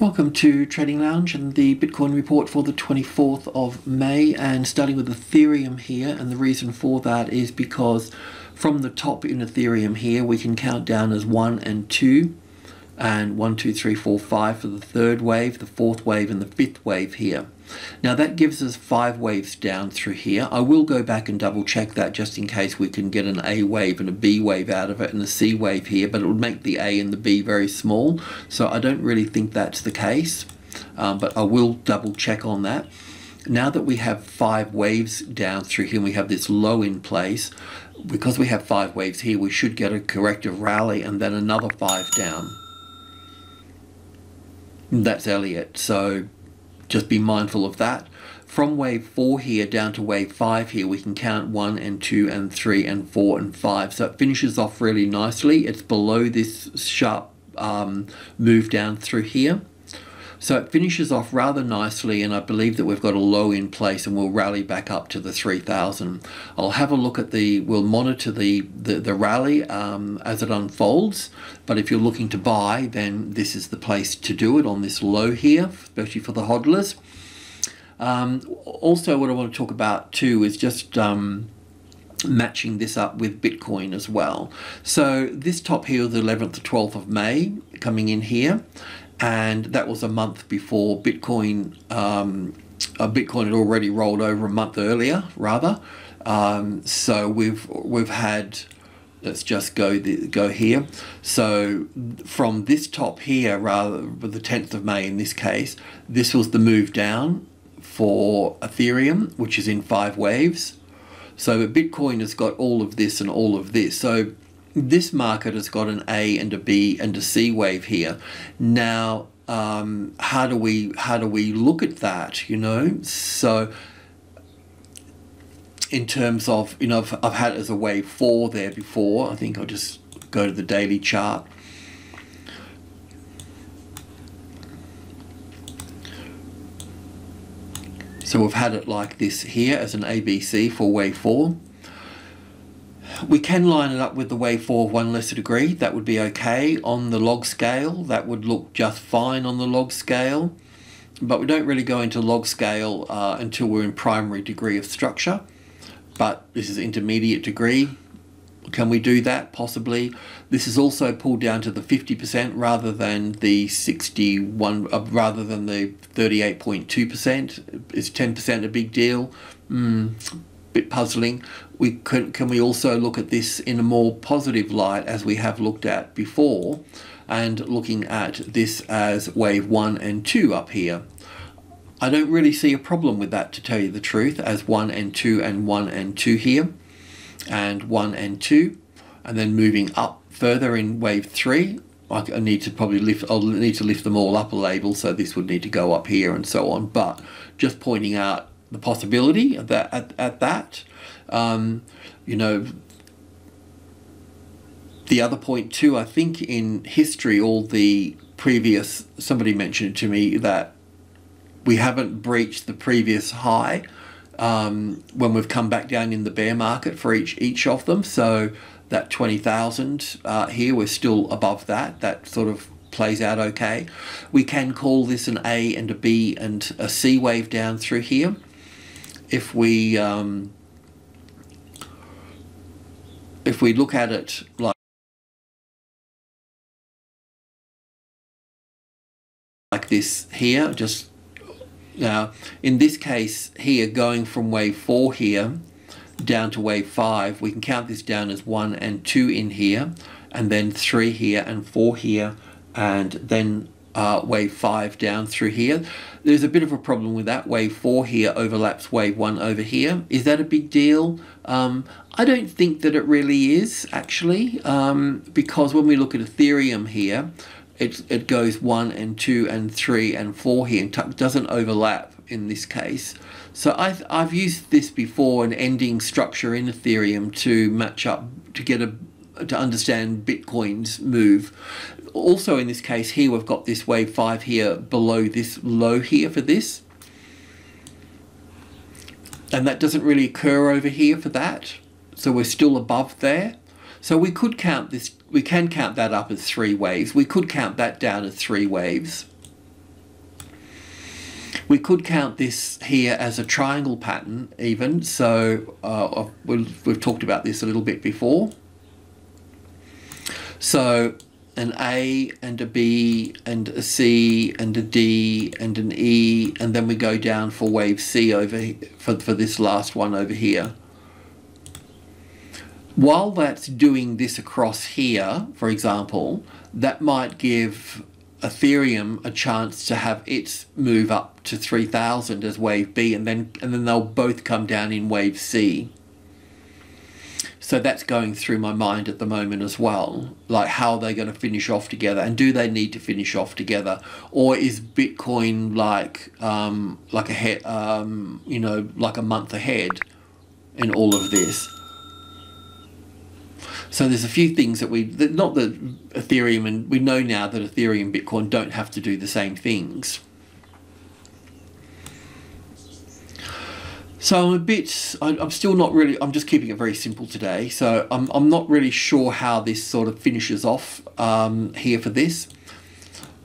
Welcome to Trading Lounge and the Bitcoin report for the 24th of May, and starting with Ethereum here. And the reason for that is because from the top in Ethereum here we can count down as 1 and 2 and 1, 2, 3, 4, 5 for the third wave, the fourth wave and the fifth wave here. Now that gives us 5 waves down through here. I will go back and double check that just in case we can get an A wave and a B wave out of it and a C wave here, but it would make the A and the B very small, so I don't really think that's the case, but I will double check on that. Now that we have 5 waves down through here and we have this low in place, because we have 5 waves here we should get a corrective rally and then another 5 down. That's Elliott, so just be mindful of that. From wave 4 here down to wave 5 here we can count 1 and 2 and 3 and 4 and 5, so it finishes off really nicely. It's below this sharp move down through here, so it finishes off rather nicely, and I believe that we've got a low in place and we'll rally back up to the 3,000. I'll have a look at the, we'll monitor the rally as it unfolds, but if you're looking to buy then this is the place to do it, on this low here, especially for the hodlers. Also what I want to talk about too is just matching this up with Bitcoin as well. So this top here, the 11th to 12th of May coming in here, and that was a month before Bitcoin. Bitcoin had already rolled over a month earlier, rather. So we've had, let's just go here. So from this top here, rather the 10th of May in this case, this was the move down for Ethereum, which is in 5 waves. So Bitcoin has got all of this and all of this. So this market has got an A and a B and a C wave here. Now, how do we look at that? You know, so in terms of, you know, I've had it as a wave 4 there before. I think I'll just go to the daily chart. So we've had it like this here as an ABC for wave 4. We can line it up with the wave 4 of 1 lesser degree. That would be okay on the log scale. That would look just fine on the log scale, but we don't really go into log scale until we're in primary degree of structure, but this is intermediate degree. Can we do that? Possibly. This is also pulled down to the 50% rather than the 61, rather than the 38.2%. Is 10% a big deal? Bit puzzling. Can we also look at this in a more positive light, as we have looked at before, and looking at this as wave 1 and 2 up here? I don't really see a problem with that, to tell you the truth, as 1 and 2 and 1 and 2 here, and 1 and 2, and then moving up further in wave 3. I need to probably lift, I'll need to lift them all up a label, so this would need to go up here and so on, but just pointing out the possibility of that at that. You know, the other point too, I think in history, all the previous, somebody mentioned to me that we haven't breached the previous high when we've come back down in the bear market for each of them. So that 20,000 here, we're still above that. That sort of plays out okay. We can call this an A and a B and a C wave down through here. If we look at it like this here, just now in this case here, going from wave 4 here down to wave 5, we can count this down as 1 and 2 in here, and then 3 here and 4 here, and then wave 5 down through here. There's a bit of a problem with that. Wave 4 here overlaps wave 1 over here. Is that a big deal? I don't think that it really is, actually, because when we look at Ethereum here, it goes 1 and 2 and 3 and 4 here, and doesn't overlap in this case. So I've used this before, an ending structure in Ethereum to match up, to get to understand Bitcoin's move. Also in this case here, we've got this wave 5 here below this low here for this, and that doesn't really occur over here for that, so we're still above there. So we could count this, we can count that up as 3 waves, we could count that down as 3 waves. We could count this here as a triangle pattern even, so we've talked about this a little bit before. So an A and a B and a C and a D and an E, and then we go down for wave C over for this last one over here. While that's doing this across here, for example, that might give Ethereum a chance to have its move up to 3,000 as wave B, and then they'll both come down in wave C. So that's going through my mind at the moment as well, like how they're going to finish off together, and do they need to finish off together, or is Bitcoin like a month ahead in all of this? So there's a few things that we know now that Ethereum and Bitcoin don't have to do the same things. So I'm still not really, I'm just keeping it very simple today. So I'm not really sure how this sort of finishes off here for this.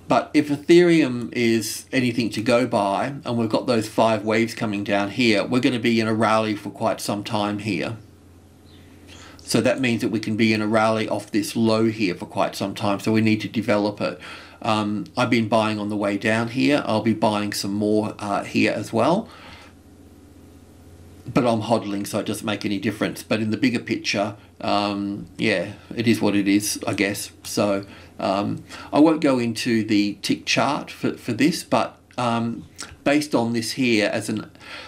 But if Ethereum is anything to go by, and we've got those 5 waves coming down here, we're going to be in a rally for quite some time here. So that means that we can be in a rally off this low here for quite some time. So we need to develop it. I've been buying on the way down here. I'll be buying some more here as well. But I'm hodling, so it doesn't make any difference. But in the bigger picture, yeah, it is what it is, I guess. So I won't go into the tick chart for this, but based on this here,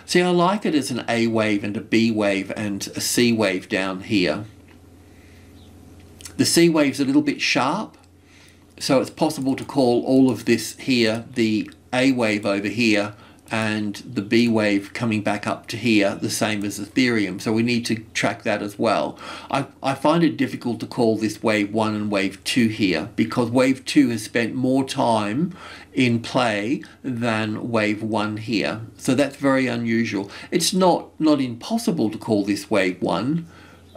see, I like it as an A wave and a B wave and a C wave down here. The C wave's a little bit sharp, so it's possible to call all of this here, the A wave over here and the B wave coming back up to here, the same as Ethereum. So we need to track that as well. I find it difficult to call this wave 1 and wave 2 here, because wave 2 has spent more time in play than wave 1 here. So that's very unusual. It's not impossible to call this wave 1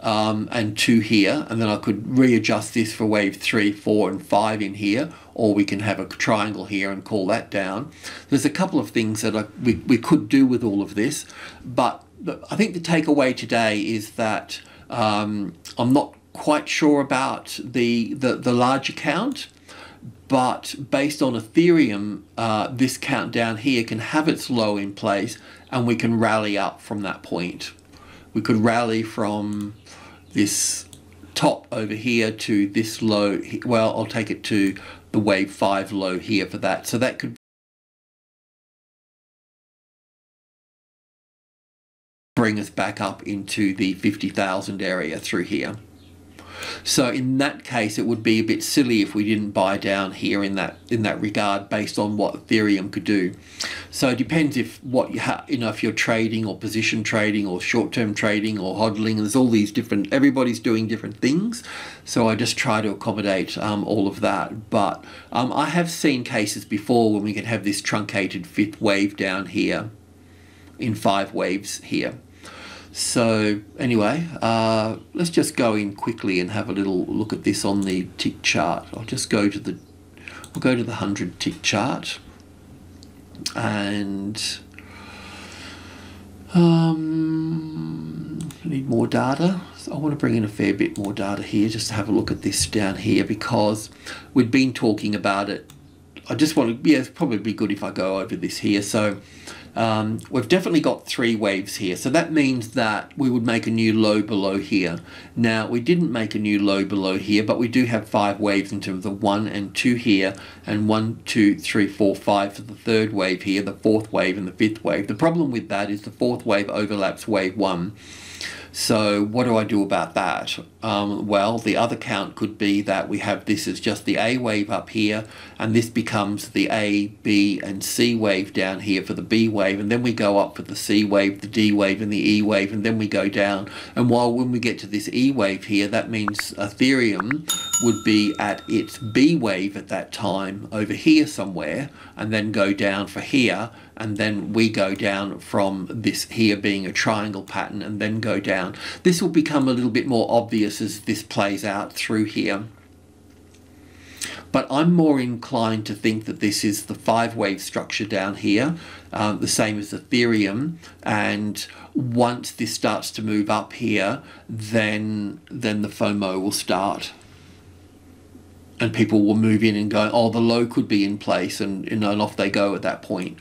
and 2 here, and then I could readjust this for wave 3, 4 and 5 in here, or we can have a triangle here and call that down. There's a couple of things that we could do with all of this, but I think the takeaway today is that I'm not quite sure about the large account. But based on Ethereum, this count down here can have its low in place, and we can rally up from that point. We could rally from this top over here to this low. Well, I'll take it to the wave 5 low here for that. So that could bring us back up into the 50,000 area through here. So in that case, it would be a bit silly if we didn't buy down here in that regard, based on what Ethereum could do. So it depends if if you're trading or position trading or short-term trading or hodling. There's all these different, everybody's doing different things. So I just try to accommodate all of that. But I have seen cases before when we can have this truncated 5th wave down here in 5 waves here. So anyway, let's just go in quickly and have a little look at this on the tick chart. I'll just go to the, we'll go to the 100 tick chart, and I need more data. So I want to bring in a fair bit more data here just to have a look at this down here, because we've been talking about it. I just want to, yeah, it's probably good if I go over this here. So we've definitely got 3 waves here. So that means that we would make a new low below here. Now, we didn't make a new low below here, but we do have 5 waves in terms of 1 and 2 here, and 1, 2, 3, 4, 5 for the 3rd wave here, the 4th wave and the 5th wave. The problem with that is the 4th wave overlaps wave 1. So what do I do about that? Well, the other count could be that we have this as just the A wave up here, and this becomes the A, B and C wave down here for the B wave, and then we go up for the C wave, the D wave and the E wave, and then we go down. And when we get to this E wave here, that means Ethereum would be at its B wave at that time over here somewhere, and then go down for here, and then we go down from this here being a triangle pattern and then go down. This will become a little bit more obvious as this plays out through here. But I'm more inclined to think that this is the five-wave structure down here, the same as Ethereum. And once this starts to move up here, then the FOMO will start. And people will move in and go, oh, the low could be in place, and, you know, and off they go at that point.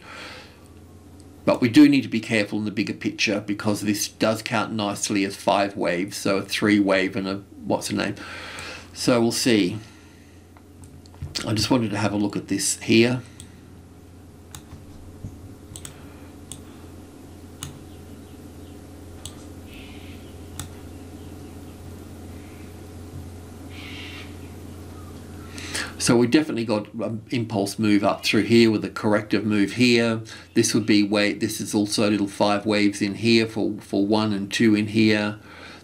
But we do need to be careful in the bigger picture, because this does count nicely as five waves, so a three wave and a what's the name. So we'll see. I just wanted to have a look at this here. So we definitely got an impulse move up through here with a corrective move here. This would be wave. This is also little five waves in here for 1 and 2 in here.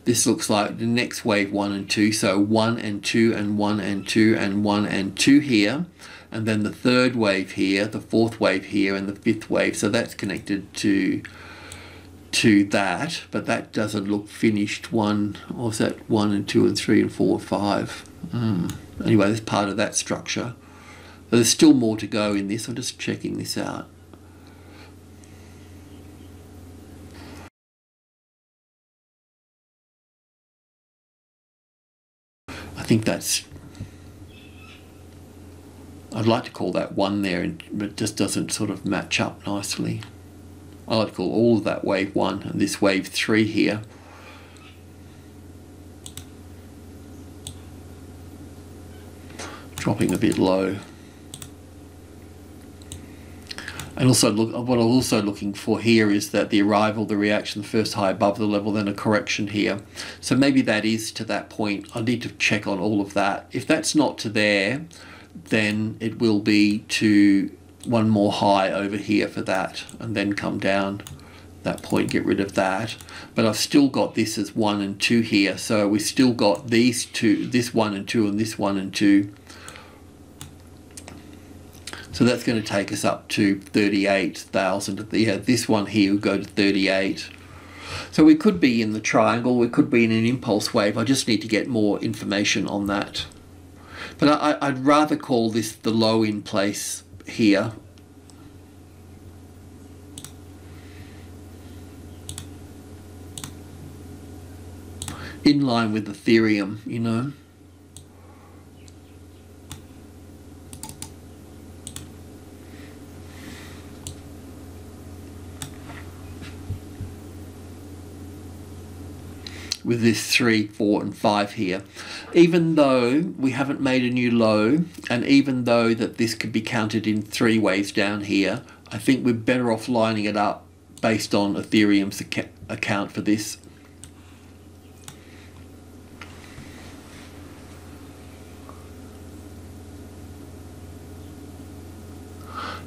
This looks like the next wave 1 and 2. So 1 and 2 and 1 and 2 and 1 and 2 here. And then the third wave here, the fourth wave here, and the fifth wave. So that's connected to that, but that doesn't look finished. One, or is that 1 and 2 and 3 and 4 and 5? Anyway, that's part of that structure. But there's still more to go in this. I'm just checking this out. I think that's... I'd like to call that 1 there, but it just doesn't sort of match up nicely. I like to call all of that wave 1 and this wave 3 here. Dropping a bit low. And also, look, what I'm also looking for here is that the arrival, the reaction, the first high above the level, then a correction here. So maybe that is to that point. I need to check on all of that. If that's not to there, then it will be to one more high over here for that, and then come down. That point, get rid of that. But I've still got this as 1 and 2 here. So we still got these two, this 1 and 2, and this 1 and 2. So that's going to take us up to 38,000. Yeah, this one here will go to 38. So we could be in the triangle. We could be in an impulse wave. I just need to get more information on that. But I'd rather call this the low in place here. In line with Ethereum, you know. With this 3, 4 and 5 here, even though we haven't made a new low, and even though that this could be counted in 3 waves down here, I think we're better off lining it up based on Ethereum's account for this.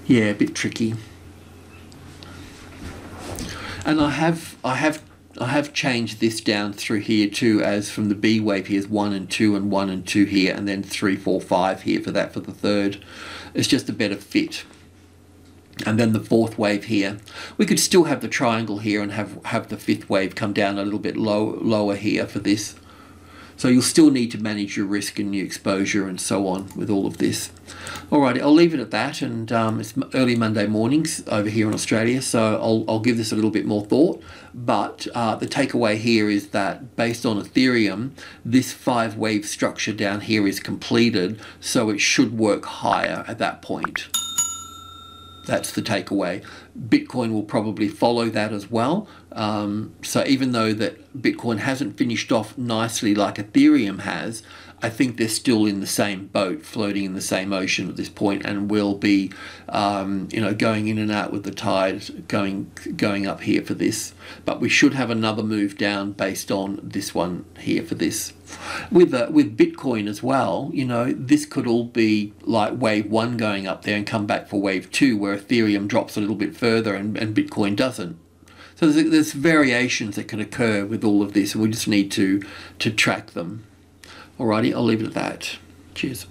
Yeah, a bit tricky. And I have changed this down through here too, as from the B wave here is 1 and 2 and 1 and 2 here, and then 3, 4, 5 here for that, for the third. It's just a better fit. And then the fourth wave here. We could still have the triangle here and have the fifth wave come down a little bit lower here for this. So you'll still need to manage your risk and your exposure and so on with all of this. All right, I'll leave it at that. And it's early Monday mornings over here in Australia, so I'll give this a little bit more thought. But the takeaway here is that based on Ethereum, this 5-wave structure down here is completed, so it should work higher at that point. That's the takeaway. Bitcoin will probably follow that as well. So even though that Bitcoin hasn't finished off nicely like Ethereum has, I think they're still in the same boat, floating in the same ocean at this point, and will be, you know, going in and out with the tide, going up here for this. But we should have another move down based on this one here for this. With Bitcoin as well, you know, this could all be like wave 1 going up there and come back for wave 2, where Ethereum drops a little bit further and Bitcoin doesn't. So there's variations that can occur with all of this, and we just need to track them. Alrighty, I'll leave it at that. Cheers.